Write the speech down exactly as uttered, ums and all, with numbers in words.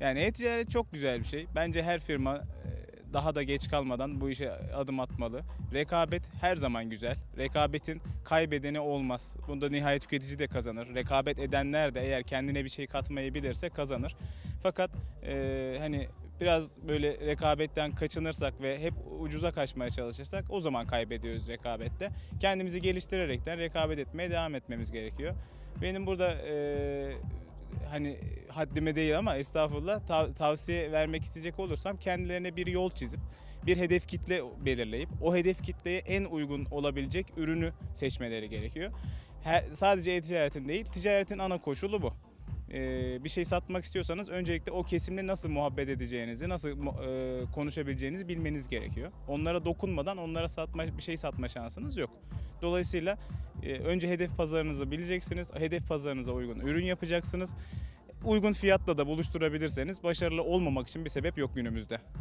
Yani e-ticaret çok güzel bir şey. Bence her firma daha da geç kalmadan bu işe adım atmalı. Rekabet her zaman güzel. Rekabetin kaybedeni olmaz. Bunda nihayet tüketici de kazanır. Rekabet edenler de eğer kendine bir şey katmayı bilirse kazanır. Fakat e, hani biraz böyle rekabetten kaçınırsak ve hep ucuza kaçmaya çalışırsak o zaman kaybediyoruz rekabette. Kendimizi geliştirerekten rekabet etmeye devam etmemiz gerekiyor. Benim burada e, hani haddime değil ama estağfurullah tav tavsiye vermek isteyecek olursam kendilerine bir yol çizip bir hedef kitle belirleyip o hedef kitleye en uygun olabilecek ürünü seçmeleri gerekiyor. Her, sadece e-ticaretin değil, ticaretin ana koşulu bu. Ee, bir şey satmak istiyorsanız öncelikle o kesimle nasıl muhabbet edeceğinizi, nasıl e, konuşabileceğinizi bilmeniz gerekiyor. Onlara dokunmadan onlara satma, bir şey satma şansınız yok. Dolayısıyla e, önce hedef pazarınızı bileceksiniz, hedef pazarınıza uygun ürün yapacaksınız. Uygun fiyatla da buluşturabilirseniz başarılı olmamak için bir sebep yok günümüzde.